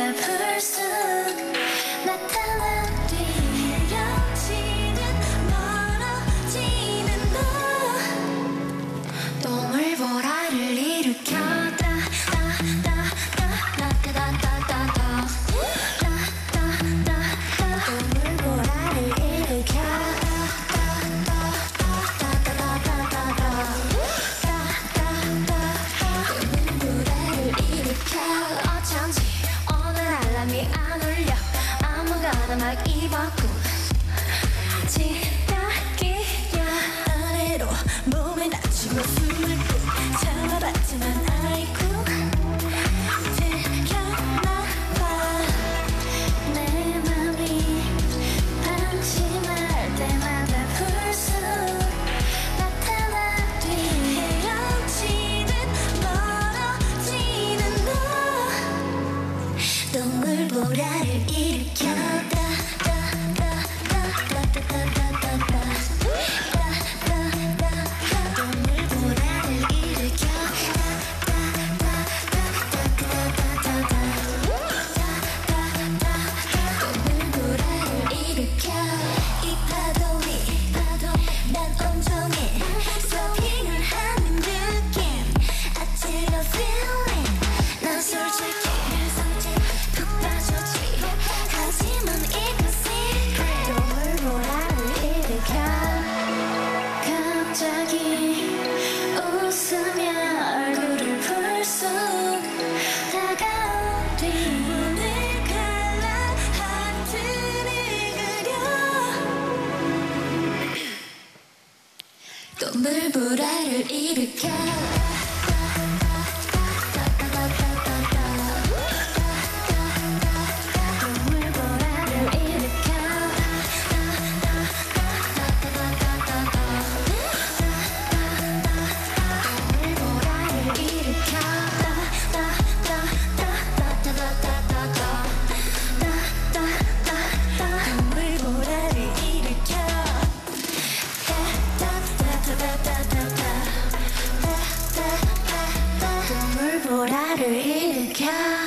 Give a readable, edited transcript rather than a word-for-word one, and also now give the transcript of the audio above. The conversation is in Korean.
물보라를 일으켜 보라를 일으켜